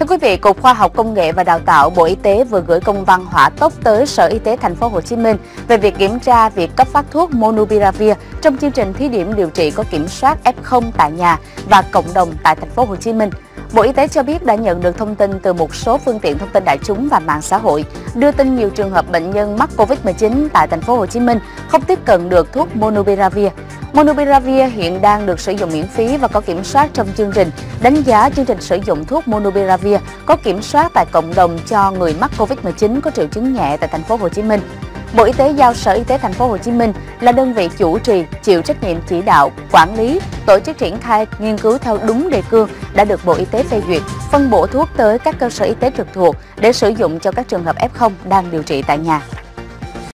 Thưa quý vị, Cục Khoa học Công nghệ và Đào tạo Bộ Y tế vừa gửi công văn hỏa tốc tới Sở Y tế TP.HCM về việc kiểm tra việc cấp phát thuốc Molnupiravir trong chương trình thí điểm điều trị có kiểm soát F0 tại nhà và cộng đồng tại TP.HCM. Bộ Y tế cho biết đã nhận được thông tin từ một số phương tiện thông tin đại chúng và mạng xã hội đưa tin nhiều trường hợp bệnh nhân mắc Covid-19 tại TP.HCM không tiếp cận được thuốc Molnupiravir. Molnupiravir hiện đang được sử dụng miễn phí và có kiểm soát trong chương trình đánh giá chương trình sử dụng thuốc Molnupiravir có kiểm soát tại cộng đồng cho người mắc Covid-19 có triệu chứng nhẹ tại TP.HCM. Bộ Y tế giao Sở Y tế TP.HCM là đơn vị chủ trì, chịu trách nhiệm chỉ đạo, quản lý, tổ chức triển khai, nghiên cứu theo đúng đề cương đã được Bộ Y tế phê duyệt, phân bổ thuốc tới các cơ sở y tế trực thuộc để sử dụng cho các trường hợp F0 đang điều trị tại nhà.